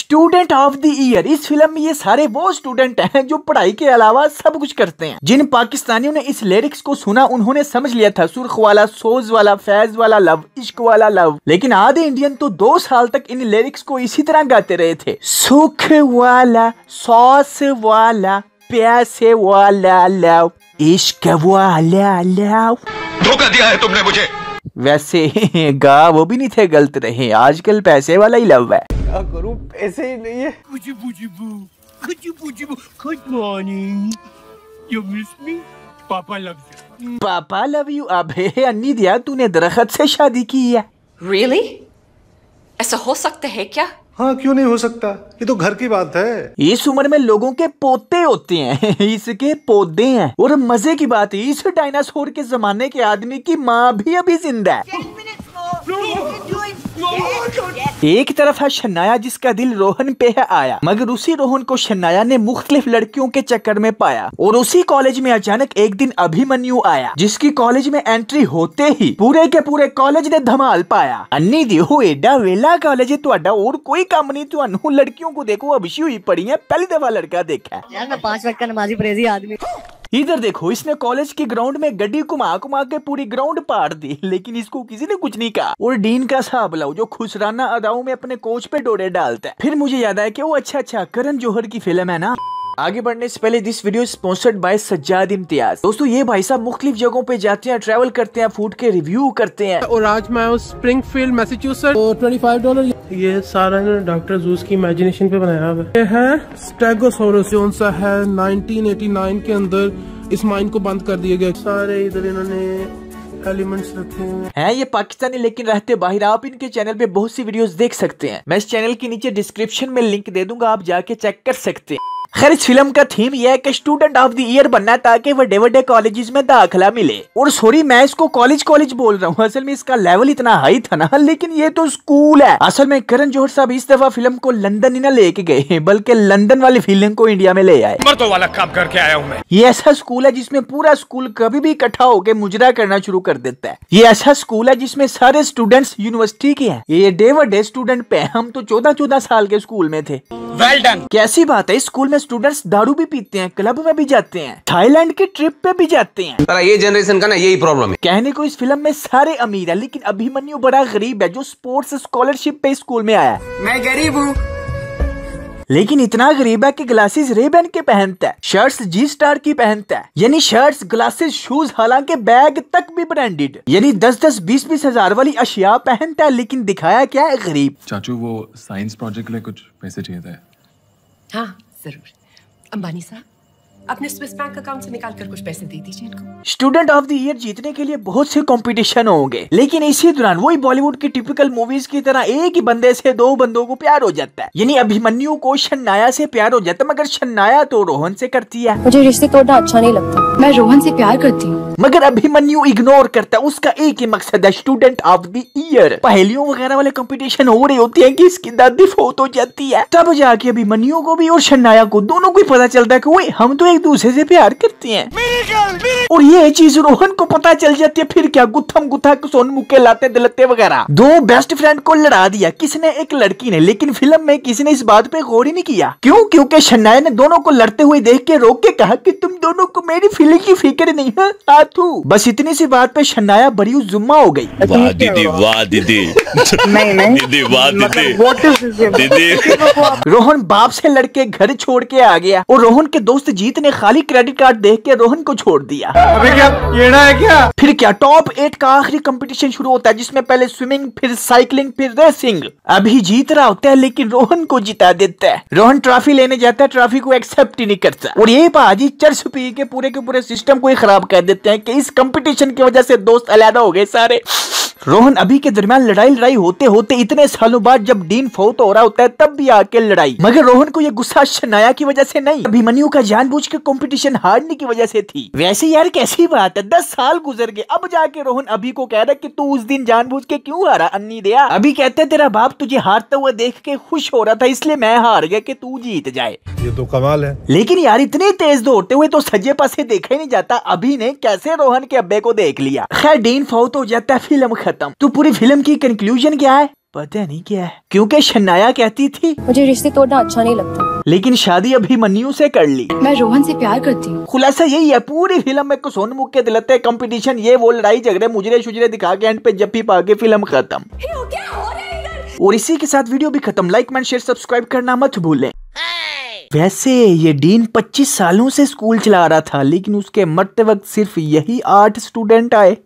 Student of the year. इस film में ये सारे वो स्टूडेंट हैं जो पढ़ाई के अलावा सब कुछ करते हैं। जिन पाकिस्तानियों ने इस लिरिक्स को सुना उन्होंने समझ लिया था सुर्ख वाला, सोज वाला, फैज वाला लव, इश्क वाला लव, लेकिन आधे इंडियन तो 2 साल तक इन लिरिक्स को इसी तरह गाते रहे थे। सुख वाला, सॉस वाला, प्यासे वाला लव, इश्क वाला लव। धोखा दिया है तुमने मुझे। वैसे गा वो भी नहीं थे, गलत रहे। आजकल पैसे वाला ही लव है। क्या करूं, पैसे ही नहीं है। Good morning, you miss me, papa love you, papa love you. अबे अन्नी दिया, तूने दरख्त से शादी की है? रियली? ऐसा हो सकता है क्या? हाँ, क्यों नहीं हो सकता, ये तो घर की बात है। इस उम्र में लोगों के पोते होते हैं, इसके पौधे हैं। और मजे की बात है, इस डायनासोर के जमाने के आदमी की माँ भी अभी जिंदा है। एक तरफ है शनाया जिसका दिल रोहन पे है आया, मगर उसी रोहन को शनाया ने मुख्तलिफ लड़कियों के चक्कर में पाया। और उसी कॉलेज में अचानक एक दिन अभिमन्यु आया, जिसकी कॉलेज में एंट्री होते ही पूरे के पूरे कॉलेज ने धमाल पाया। अन्नी दियो, एडा वेला कॉलेज है तुहाडा, और कोई काम नहीं, तुहानू लड़कियों को देखो अभिशी हुई पड़ी है, पहली दफा लड़का देखा है यार। मैं 5 वक्त का नमाजी परहेजी आदमी। इधर देखो, इसने कॉलेज के ग्राउंड में गड्डी घुमा घुमा के पूरी ग्राउंड पार दी, लेकिन इसको किसी ने कुछ नहीं कहा। और डीन का साहब लाओ जो खुसराना अदाओं में अपने कोच पे डोरे डालता है। फिर मुझे याद आया कि वो अच्छा करण जौहर की फिल्म है ना। आगे बढ़ने से पहले this video sponsored by Sajjad Imtiaz. दोस्तों, ये भाई साहब मुख्तलिफ जगहों पे जाते हैं, ट्रैवल करते हैं, फूड के रिव्यू करते हैं। और आज मैं स्प्रिंगफील्ड मैसाचुसेट्स, $25। ये सारा डॉक्टर जूस की इमेजिनेशन पे बनाया हुआ है। स्टेगोसोरस जोन सा है, 1989 के अंदर इस माइन को बंद कर दिया गया। सारे इधर इन्होंने एलिमेंट्स रखे हैं। ये पाकिस्तानी लेकिन रहते बाहर। आप इनके चैनल पे बहुत सी वीडियोस देख सकते हैं। मैं इस चैनल के नीचे डिस्क्रिप्शन में लिंक दे दूंगा, आप जाके चेक कर सकते हैं। खैर, इस फिल्म का थीम यह है कि स्टूडेंट ऑफ द ईयर बनना ताकि बड़े बड़े कॉलेजेस में दाखिला मिले। और सॉरी, मैं इसको कॉलेज बोल रहा हूँ, असल में इसका लेवल इतना हाई था ना, लेकिन ये तो स्कूल है। असल में करण जौहर साहब इस दफा फिल्म को लंदन ही ना लेके गए, बल्कि लंदन वाली फिल्म को इंडिया में ले आए। मर्दों वाला काम करके आया हूँ मैं। ये ऐसा स्कूल है जिसमें पूरा स्कूल कभी भी इकट्ठा होकर मुजरा करना शुरू कर देता है। ये ऐसा स्कूल है जिसमें सारे स्टूडेंट्स यूनिवर्सिटी के हैं। ये डे व डे स्टूडेंट पे, हम तो 14 साल के स्कूल में थे। Well done. कैसी बात है, इस स्कूल में स्टूडेंट्स दारू भी पीते हैं, क्लब में भी जाते हैं, थाईलैंड की ट्रिप पे भी जाते हैं। पर ये जनरेशन का ना यही प्रॉब्लम है। कहने को इस फिल्म में सारे अमीर है, लेकिन अभिमन्यु बड़ा गरीब है जो स्पोर्ट्स स्कॉलरशिप पे स्कूल में आया। मैं गरीब हूँ, लेकिन इतना गरीब है कि ग्लासेस रेबन के पहनता है, शर्ट्स G-Star की पहनता है, यानी शर्ट्स, ग्लासेस, शूज, हालांकि बैग तक भी ब्रांडेड, यानी 10-10, 20-20 हजार वाली अशिया पहनता है, लेकिन दिखाया क्या है, गरीब। चाचू, वो साइंस प्रोजेक्ट के लिए कुछ पैसे चाहिए थे। हाँ जरूर, अंबानी साहब अपने स्विस बैंक अकाउंट से निकाल कर कुछ पैसे दे दीजिए इनको। स्टूडेंट ऑफ द ईयर जीतने के लिए बहुत से कंपटीशन होंगे, लेकिन इसी दौरान वही बॉलीवुड की टिपिकल मूवीज की तरह एक ही बंदे से 2 बंदों को प्यार हो जाता है। यानी अभिमन्यु को शनाया से प्यार हो जाता है, मगर शनाया तो रोहन से करती है। मुझे रिश्ते तोड़ना अच्छा नहीं लगता, मैं रोहन से प्यार करती हूँ। मगर अभिमन्यु इग्नोर करता है, उसका एक ही मकसद है, स्टूडेंट ऑफ द ईयर। पहेलियों वगैरह वाले कंपटीशन हो रहे होते हैं कि इसकी दादी फोत हो जाती है, तब जाके अभिमन्यु को भी और शनाया को, दोनों को पता चलता है कि हम तो एक दूसरे से प्यार करते हैं। और ये चीज रोहन को पता चल जाती है। फिर क्या, गुत्थम गुथा, सोन मुक्के, लाते दलते वगैरह। 2 बेस्ट फ्रेंड को लड़ा दिया किसने, एक लड़की ने, लेकिन फिल्म में किसी ने इस बात पे गौर ही नहीं किया। क्यों? क्योंकि शनाया ने दोनों को लड़ते हुए देख के रोक के कहा कि तुम दोनों को मेरी फीलिंग की फिक्र नहीं है आथू। बस इतनी सी बात पे शनाया बड़ी जुम्मा हो गयी। वाह दीदी, वाह दीदी, दीदी वाह दीदी। रोहन बाप से लड़के घर छोड़ के आ गया, और रोहन के दोस्त जीत ने खाली क्रेडिट कार्ड देख के रोहन को छोड़ दिया। अबे क्या येड़ा है क्या? फिर क्या, टॉप 8 का आखिरी कंपटीशन शुरू होता है, जिसमें पहले स्विमिंग, फिर साइकिलिंग, फिर रेसिंग। अभी जीत रहा होता है, लेकिन रोहन को जिता देता है। रोहन ट्रॉफी लेने जाता है, ट्रॉफी को एक्सेप्ट ही नहीं करता। और ये भाजी चर्च पी के पूरे सिस्टम को ही खराब कर देते हैं कि इस कंपटीशन की वजह से दोस्त अलहदा हो गए सारे। रोहन अभी के दरमियान लड़ाई होते होते इतने सालों बाद जब डीन फोत हो रहा होता है, तब भी आके लड़ाई। मगर रोहन को ये गुस्सा शनाया की वजह से नहीं, अभिमन्यु का जानबूझ के कंपटीशन हारने की वजह से थी। वैसे यार कैसी बात है, 10 साल गुजर गए, अब जाके रोहन अभी को कह रहा है कि तू उस दिन जानबूझ के क्यों हारा अन्नी दिया। अभी कहते तेरा बाप तुझे हारता हुआ देख के खुश हो रहा था, इसलिए मैं हार गया कि तू जीत जाए। ये तो कमाल है। लेकिन यार इतने तेज दौड़ते हुए तो सज्जे पासे देखा ही नहीं जाता, अभी ने कैसे रोहन के अब्बे को देख लिया। खैर, डीन फोत हो जाता है, फिल्म खत्म। तो पूरी फिल्म की कंक्लूजन क्या है? पता नहीं क्या है, क्योंकि शनाया कहती थी मुझे रिश्ते तोड़ना अच्छा नहीं लगता, लेकिन शादी अभी मन्नू से कर ली। मैं रोहन से प्यार करती हूँ। खुलासा यही है, पूरी फिल्म में सोनमुख के दिलते कंपटीशन, ये वो लड़ाई झगड़े, मुजरे शुजरे दिखा के एंड पे जप्पी पा के फिल्म खत्म। और इसी के साथ वीडियो भी खत्म। लाइक एंड शेयर सब्सक्राइब करना मत भूलें। वैसे ये डीन 25 सालों से स्कूल चला रहा था, लेकिन उसके मरते वक्त सिर्फ यही 8 स्टूडेंट आए।